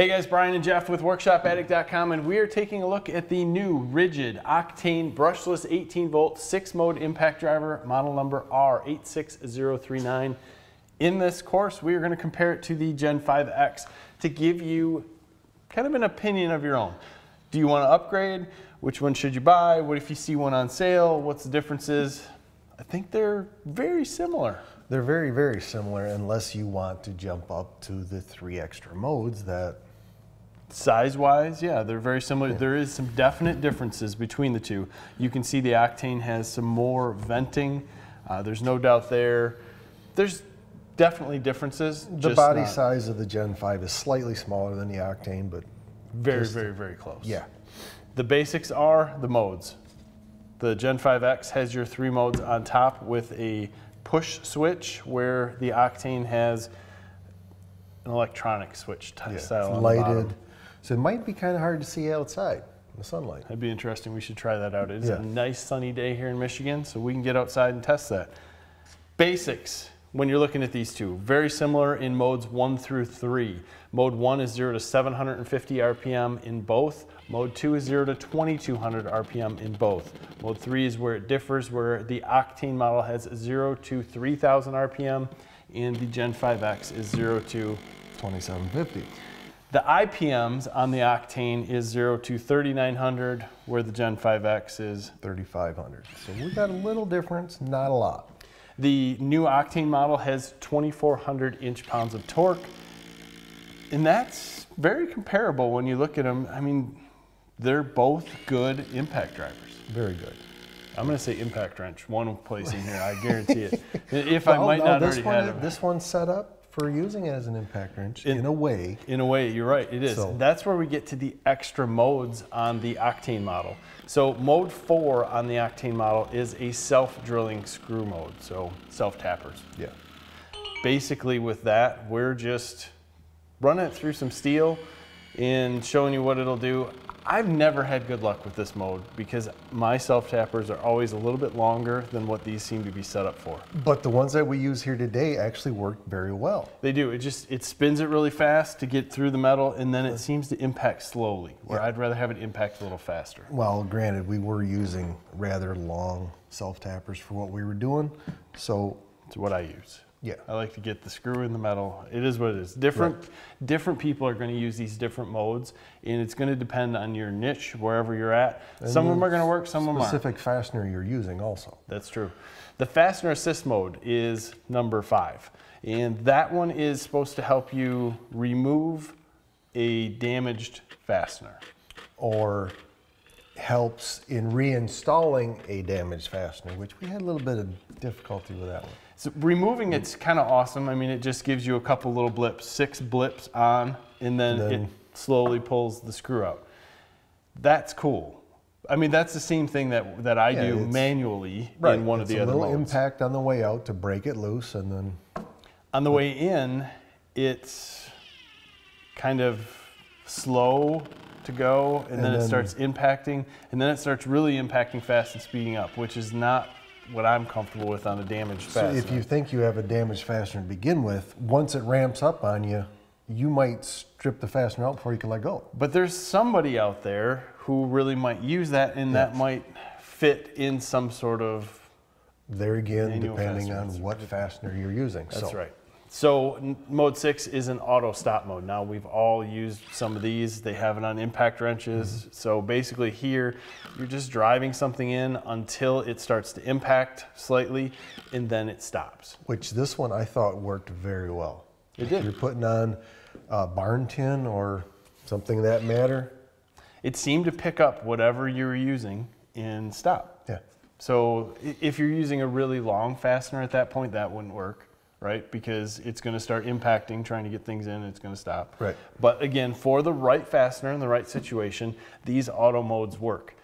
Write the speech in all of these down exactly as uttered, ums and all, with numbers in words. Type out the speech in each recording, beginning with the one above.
Hey guys, Brian and Jeff with workshop addict dot com, and we are taking a look at the new RIDGID Octane brushless eighteen volt six mode impact driver, model number R eight six zero three nine. In this course, we are going to compare it to the Gen five X to give you kind of an opinion of your own. Do you want to upgrade? Which one should you buy? What if you see one on sale? What's the differences? I think they're very similar. They're very, very similar unless you want to jump up to the three extra modes that... Size-wise, yeah, they're very similar. Yeah. There is some definite differences between the two. You can see the Octane has some more venting. Uh, there's no doubt there. There's definitely differences. The body not... size of the Gen five is slightly smaller than the Octane, but... Very, just, very, very close. Yeah. The basics are the modes. The Gen five X has your three modes on top with a push switch, where the Octane has an electronic switch type yeah, style. It's lighted. So it might be kind of hard to see outside in the sunlight. That'd be interesting. We should try that out. It's yeah. a nice sunny day here in Michigan, so we can get outside and test that. Basics. When you're looking at these two, very similar in modes one through three. Mode one is zero to seven hundred fifty R P M in both. Mode two is zero to twenty-two hundred R P M in both. Mode three is where it differs, where the Octane model has zero to three thousand R P M and the Gen five X is zero to twenty-seven fifty. The I P Ms on the Octane is zero to thirty-nine hundred, where the Gen five X is thirty-five hundred. So we got a little difference, not a lot. The new Octane model has twenty-four hundred inch pounds of torque, and that's very comparable when you look at them. I mean, they're both good impact drivers. Very good. I'm going to say impact wrench. One place in here, I guarantee it. If well, I might no, not already one, have it. This one's set up for using it as an impact wrench in, in a way. In a way, you're right, it is. So. That's where we get to the extra modes on the Octane model. So mode four on the Octane model is a self-drilling screw mode, so self-tappers. Yeah. Basically with that, we're just running it through some steel and showing you what it'll do. I've never had good luck with this mode because my self-tappers are always a little bit longer than what these seem to be set up for. But the ones that we use here today actually work very well. They do. It just, it spins it really fast to get through the metal, and then it seems to impact slowly, where yeah. I'd rather have it impact a little faster. Well, granted, we were using rather long self-tappers for what we were doing, so... It's what I use. Yeah. I like to get the screw in the metal. It is what it is. Different, right. different people are going to use these different modes, and it's going to depend on your niche, wherever you're at. And some of them are going to work, some of them aren't. Specific fastener you're using also. That's true. The fastener assist mode is number five, and that one is supposed to help you remove a damaged fastener. Or helps in reinstalling a damaged fastener, which we had a little bit of difficulty with that one. So removing it's kind of awesome. I mean, it just gives you a couple little blips, six blips on, and then, then it slowly pulls the screw out. That's cool. I mean, that's the same thing that, that I yeah, do manually right, in one of the other modes. It's a little impact on the way out to break it loose, and then... On the way in, it's kind of slow to go, and, and then, then it starts impacting, and then it starts really impacting fast and speeding up, which is not what I'm comfortable with on a damaged fastener. So if you think you have a damaged fastener to begin with, once it ramps up on you, you might strip the fastener out before you can let go. But there's somebody out there who really might use that, and yeah. that might fit in some sort of... There again, depending fastener. on what fastener you're using. That's so. right. So mode six is an auto stop mode. Now we've all used some of these. They have it on impact wrenches. Mm-hmm. So basically here, you're just driving something in until it starts to impact slightly, and then it stops. Which this one I thought worked very well. It did. If you're putting on uh, barn tin or something of that matter. It seemed to pick up whatever you were using and stop. Yeah. So if you're using a really long fastener at that point, that wouldn't work. Right, because it's going to start impacting, trying to get things in, and it's going to stop. Right. But again, for the right fastener in the right situation, these auto modes work.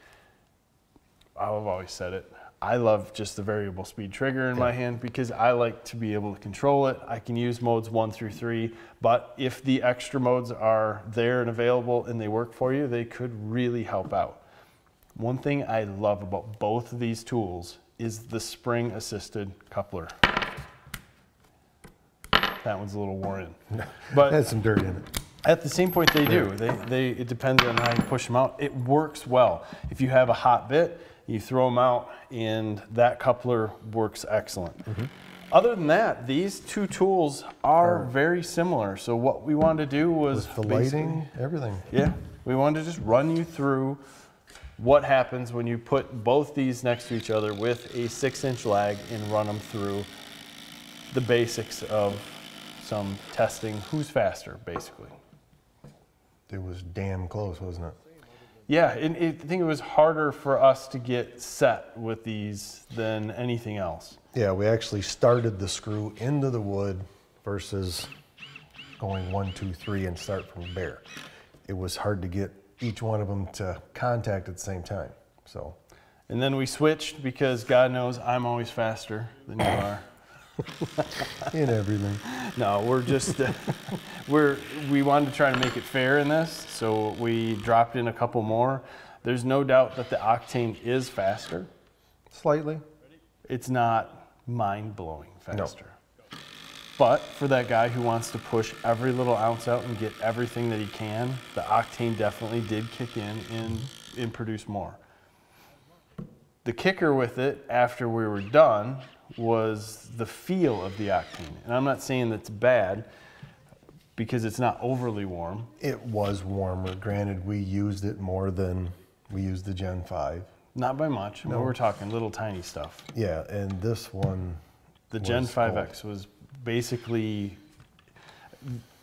I've always said it. I love just the variable speed trigger in yeah. my hand because I like to be able to control it. I can use modes one through three, but if the extra modes are there and available and they work for you, they could really help out. One thing I love about both of these tools is the spring-assisted coupler. That one's a little worn in. But had some dirt in it. At the same point, they do. They, they, it depends on how you push them out. It works well. If you have a hot bit, you throw them out, and that coupler works excellent. Mm-hmm. Other than that, these two tools are oh. very similar. So what we wanted to do was With the lighting, everything. Yeah, we wanted to just run you through what happens when you put both these next to each other with a six-inch lag and run them through the basics of some testing. Who's faster, basically. It was damn close, wasn't it? Yeah, and it, I think it was harder for us to get set with these than anything else. Yeah, we actually started the screw into the wood versus going one, two, three and start from bare. It was hard to get each one of them to contact at the same time. So, and then we switched because God knows I'm always faster than you are. In everything. No, we're just uh, we're we wanted to try to make it fair in this, so we dropped in a couple more. There's no doubt that the Octane is faster. Slightly. It's not mind-blowing faster. No. But for that guy who wants to push every little ounce out and get everything that he can, the Octane definitely did kick in and, and produce more. The kicker with it after we were done was the feel of the Octane. And I'm not saying that's bad because it's not overly warm. It was warmer. Granted, we used it more than we used the Gen five. Not by much. No. I mean, we're talking little tiny stuff. Yeah, and this one... The Gen five X was basically...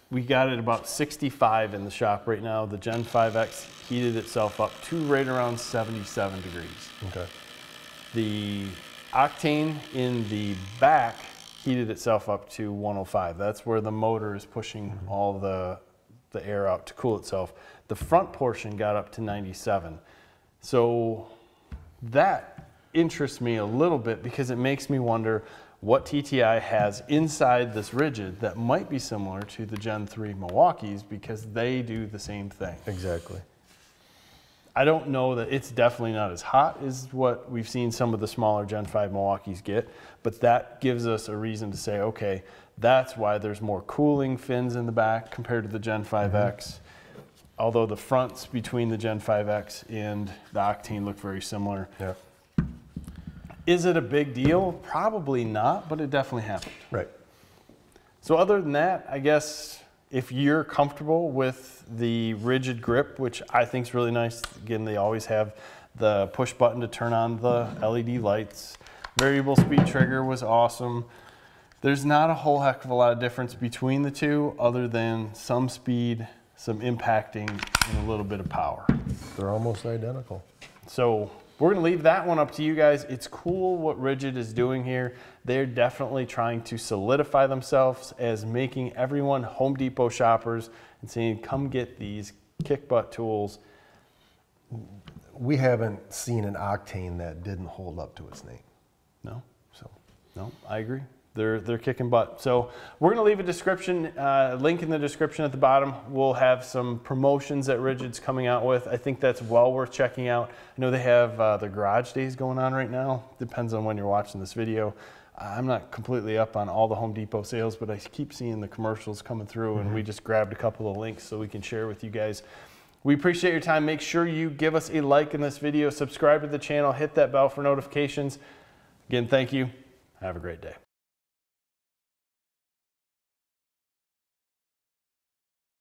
We got it about sixty-five in the shop right now. The Gen five X heated itself up to right around seventy-seven degrees. Okay. The Octane in the back heated itself up to one oh five. That's where the motor is pushing mm-hmm. all the, the air out to cool itself. The front portion got up to ninety-seven. So that interests me a little bit because it makes me wonder what T T I has inside this RIDGID that might be similar to the Gen three Milwaukees because they do the same thing. Exactly. I don't know that it's definitely not as hot as what we've seen some of the smaller Gen five Milwaukees get, but that gives us a reason to say, okay, that's why there's more cooling fins in the back compared to the Gen five X, mm-hmm. although the fronts between the Gen five X and the Octane look very similar. Yeah. Is it a big deal? Probably not, but it definitely happened. Right. So other than that, I guess, if you're comfortable with the RIDGID grip, which I think is really nice, again, they always have the push button to turn on the L E D lights. Variable speed trigger was awesome. There's not a whole heck of a lot of difference between the two other than some speed, some impacting, and a little bit of power. They're almost identical. So we're gonna leave that one up to you guys. It's cool what RIDGID is doing here. They're definitely trying to solidify themselves as making everyone Home Depot shoppers and saying, come get these kick butt tools. We haven't seen an Octane that didn't hold up to its name. No, so no, I agree. They're, they're kicking butt. So we're going to leave a description, uh, link in the description at the bottom. We'll have some promotions that RIDGID's coming out with. I think that's well worth checking out. I know they have uh, their garage days going on right now. Depends on when you're watching this video. I'm not completely up on all the Home Depot sales, but I keep seeing the commercials coming through, and we just grabbed a couple of links so we can share with you guys. We appreciate your time. Make sure you give us a like in this video, subscribe to the channel, hit that bell for notifications. Again, thank you. Have a great day.